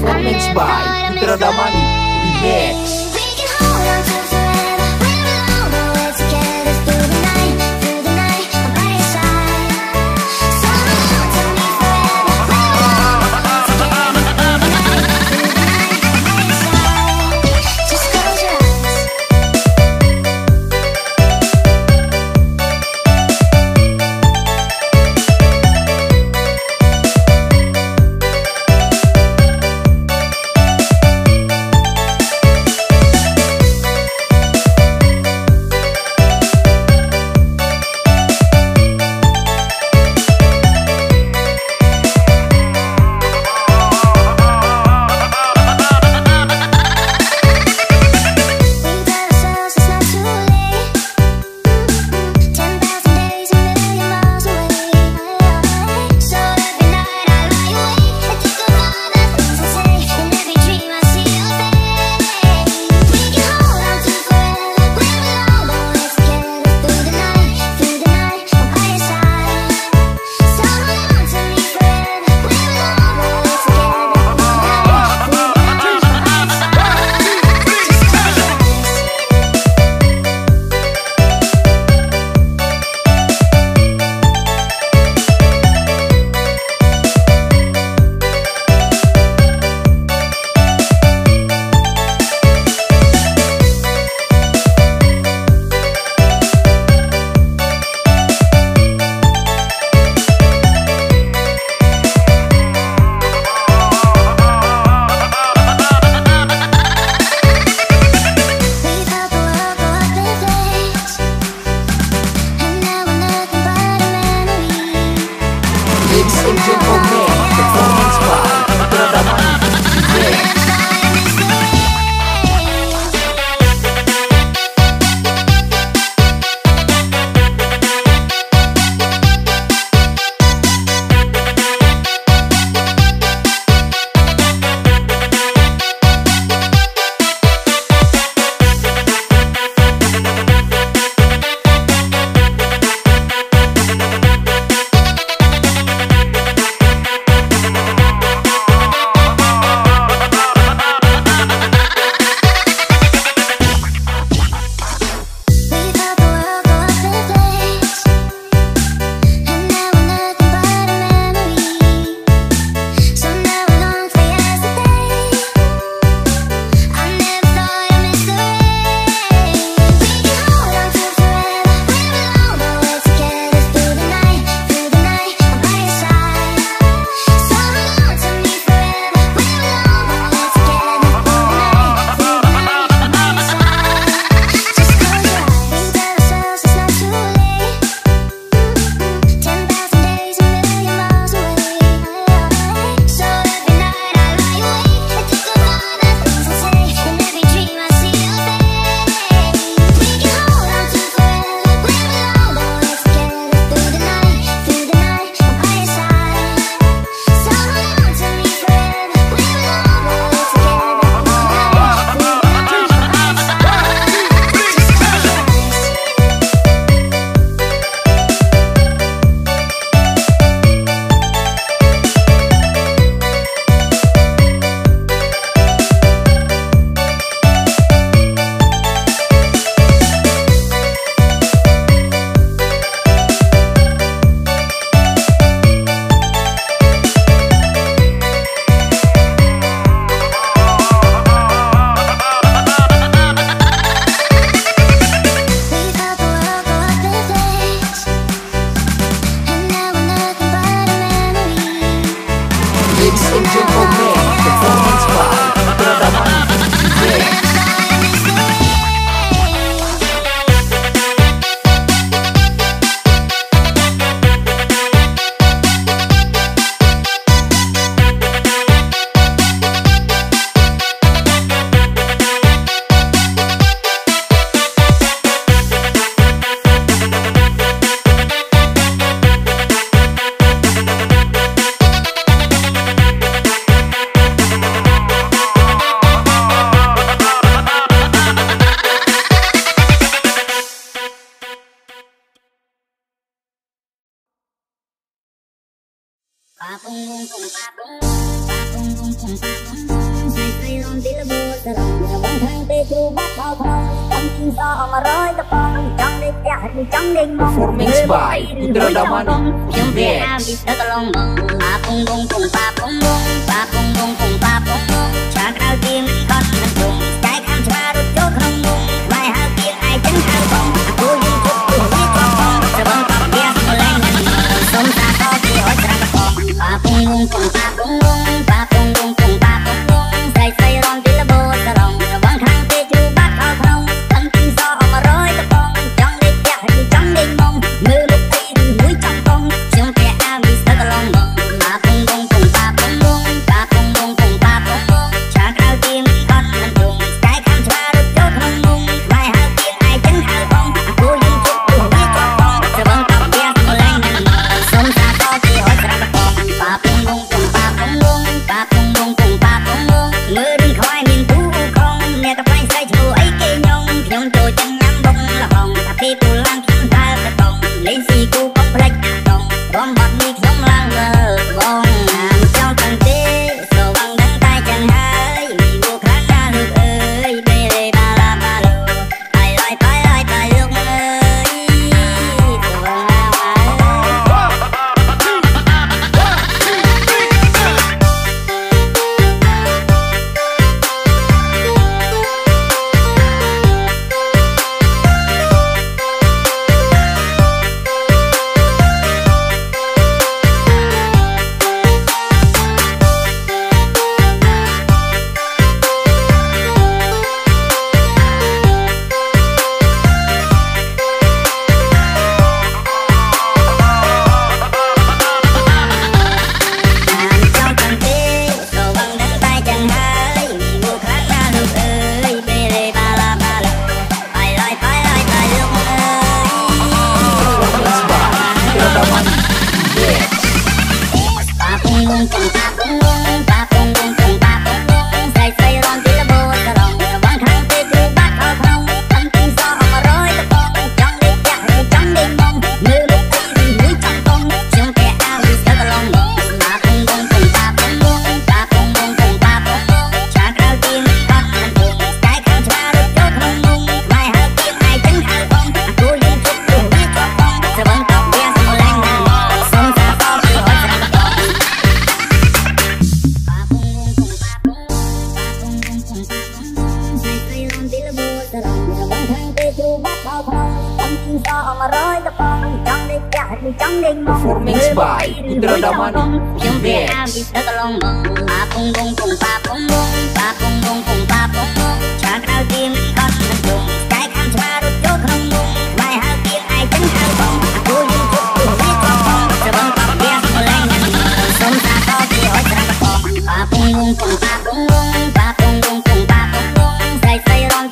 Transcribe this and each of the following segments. performance by Putra Damani Remix. Papung, papung, papung, papung, papung, papung. Formings by Indra Damani MBX. Formings by Indra Damani MBX. Papung, papung, papung, papung, say say ron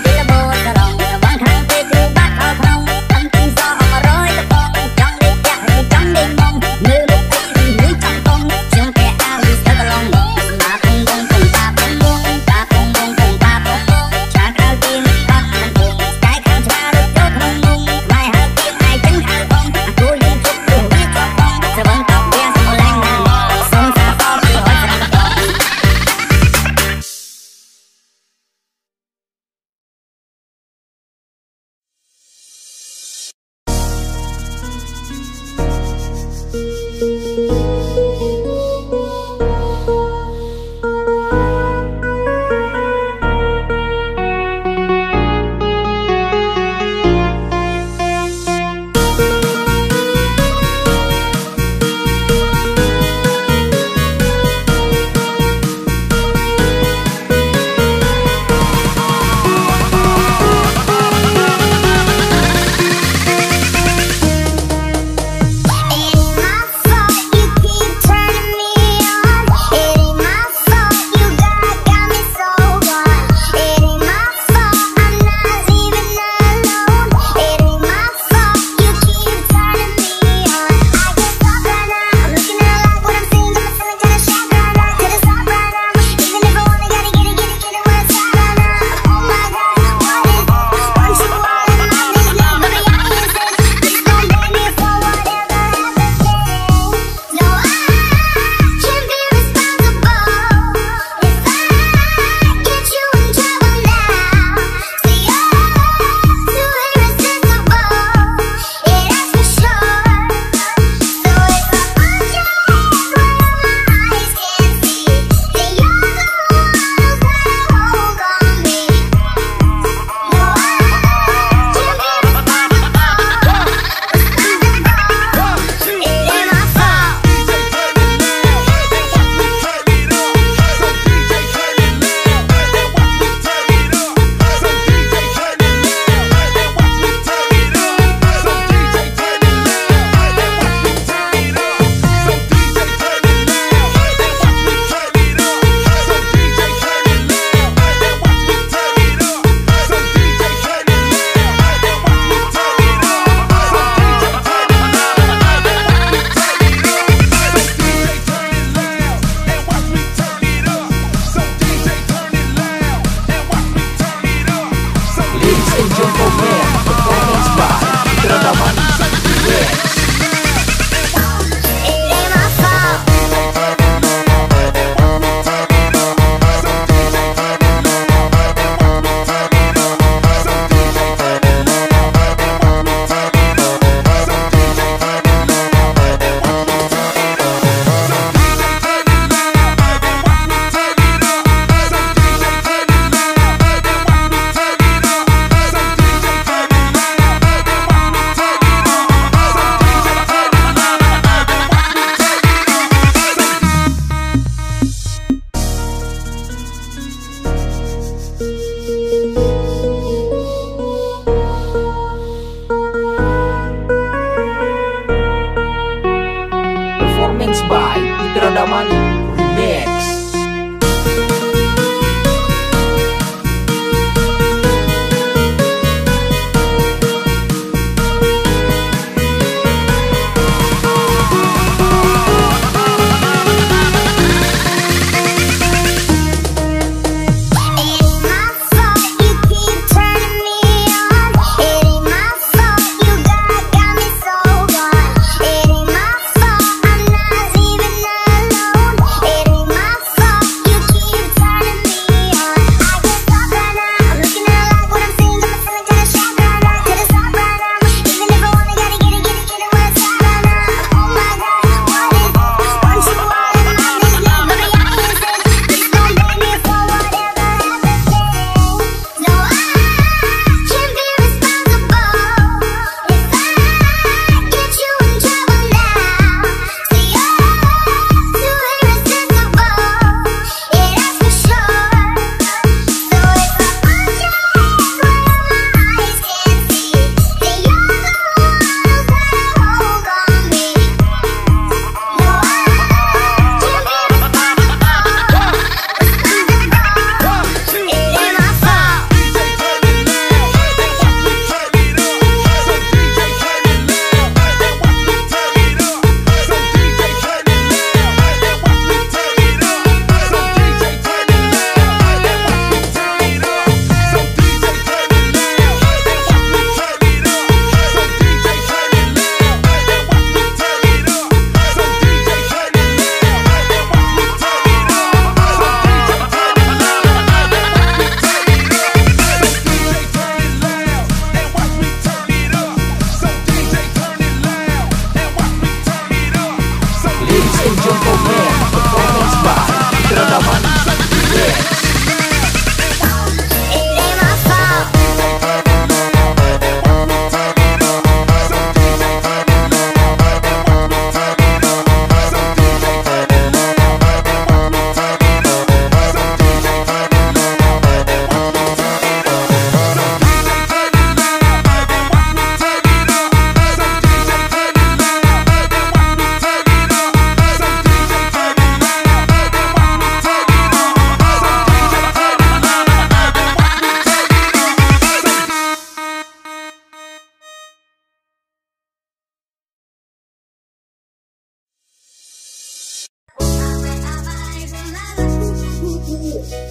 tila bo sarong, bang hang.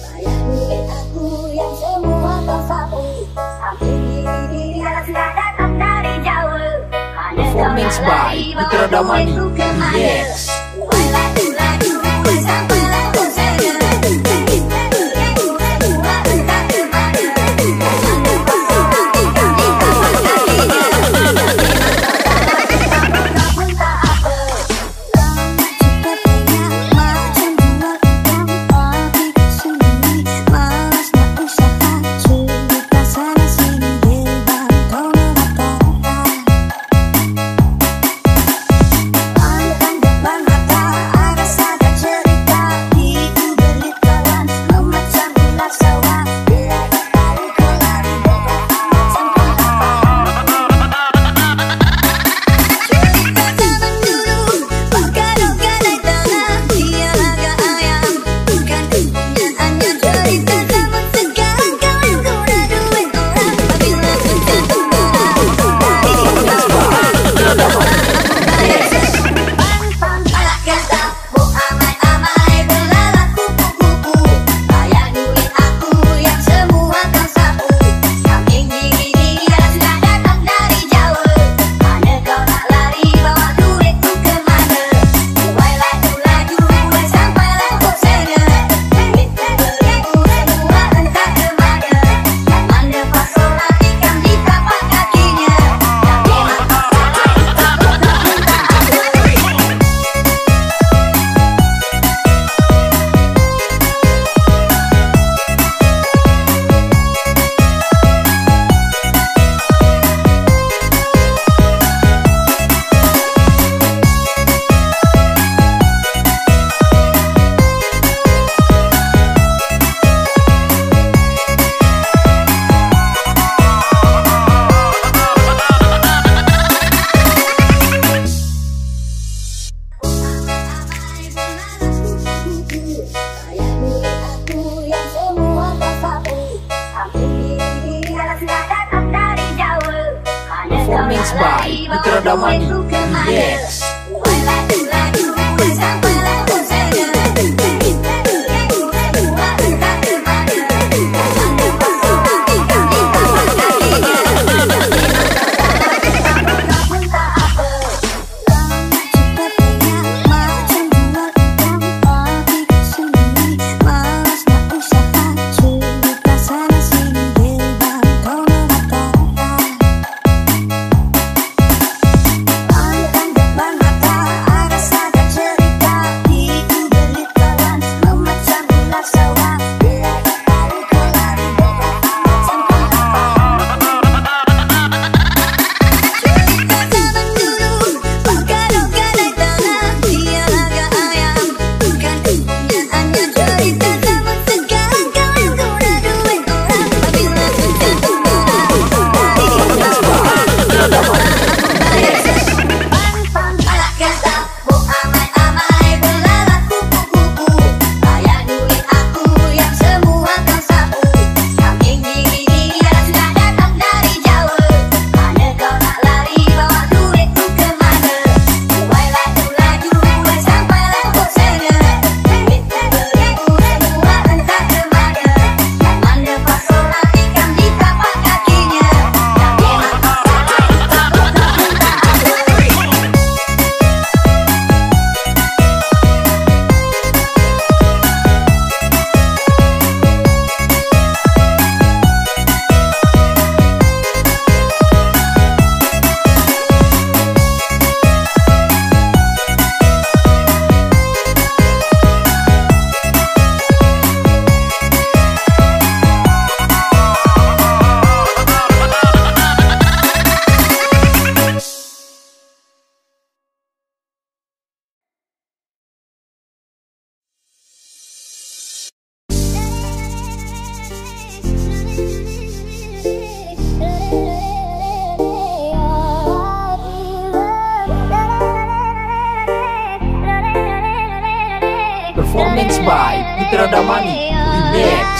Bayang bikin aku yang semua kau sapu. Sampingi diri atas gak datang dari jauh. Hanya kau lalai bahwa ku kemana. Performance by Mitra Damani. Yes. Performance by Mitra Damani. Remix.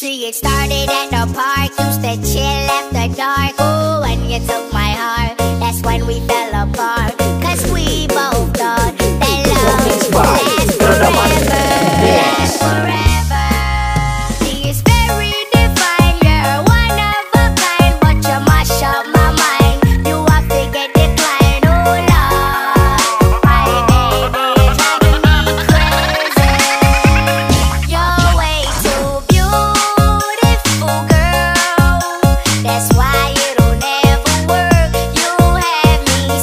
See, it started at the park, used to chill after dark. Ooh, when you took my heart, that's when we fell apart. Cause we both thought that love is forever, forever. That's why it'll never work. You have me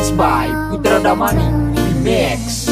Remix by Putra Damani Remix.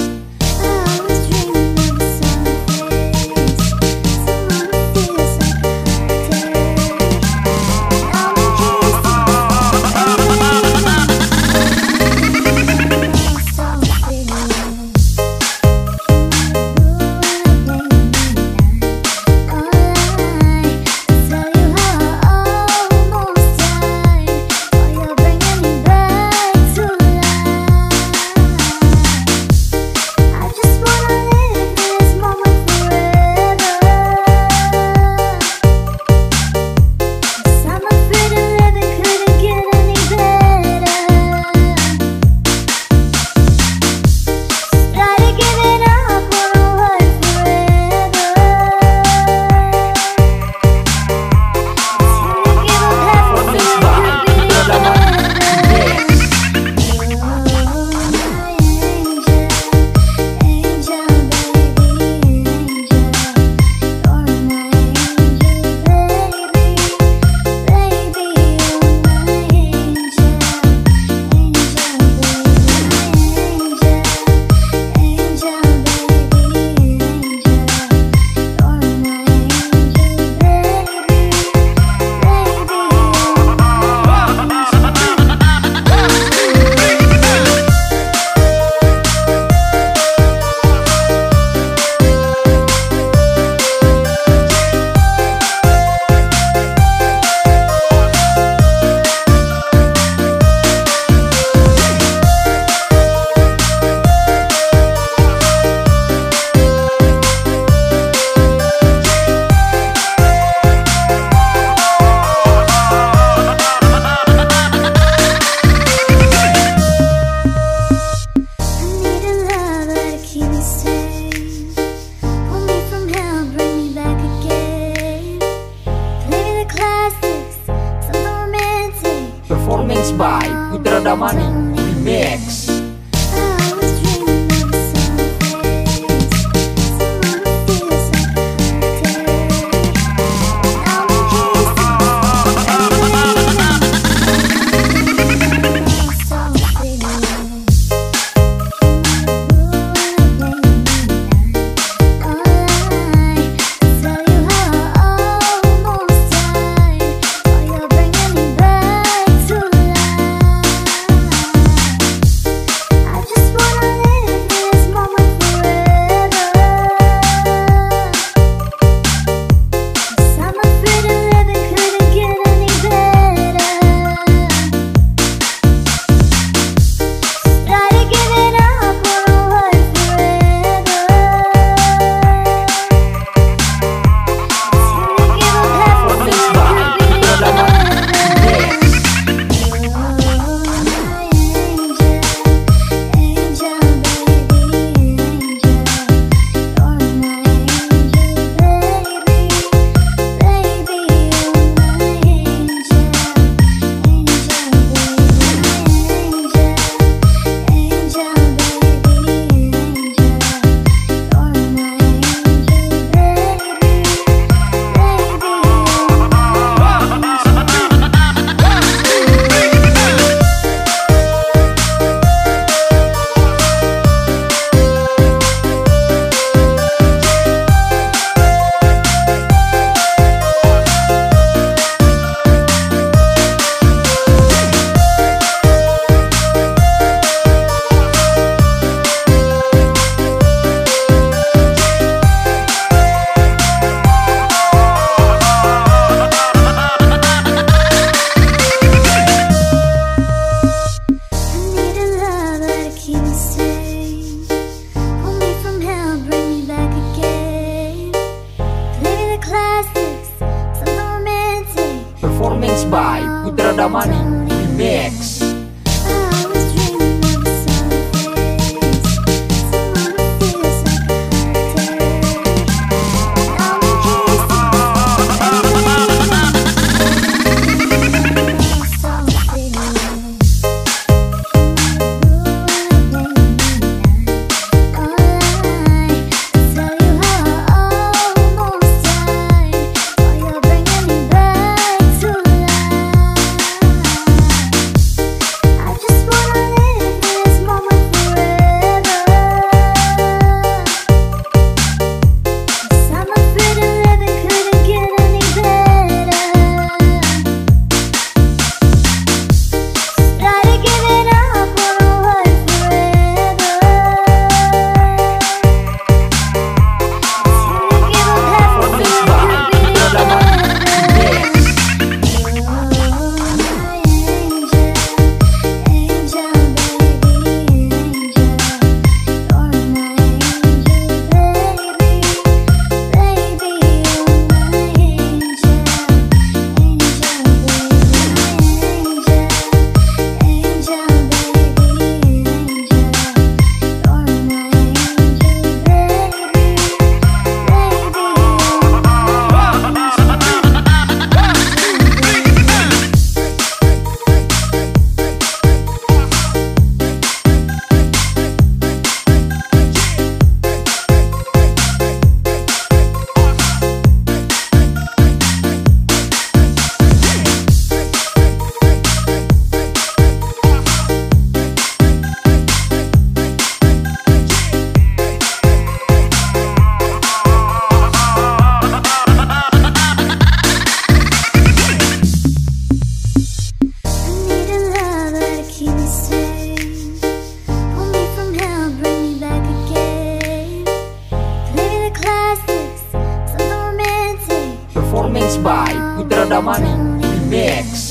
Performance by Putra Damani Remix. Performance by Putra Damani Remix. Domani Remix.